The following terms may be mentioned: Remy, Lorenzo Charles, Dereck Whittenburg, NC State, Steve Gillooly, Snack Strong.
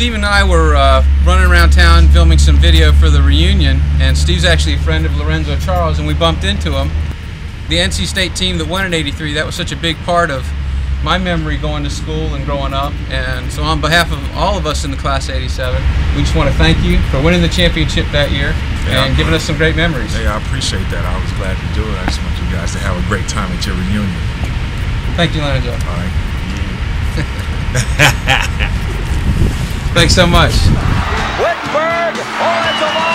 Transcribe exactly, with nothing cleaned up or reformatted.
Steve and I were uh, running around town filming some video for the reunion, and Steve's actually a friend of Lorenzo Charles, and we bumped into him. The N C State team that won in eighty-three, that was such a big part of my memory going to school and growing up, and so on behalf of all of us in the class of eighty-seven, we just want to thank you for winning the championship that year yeah, and giving us some great memories. Yeah, I appreciate that. I was glad to do it. I just want you guys to have a great time at your reunion. Thank you, Lorenzo. All right. Thanks so much. Whitberg, oh, that's a lot.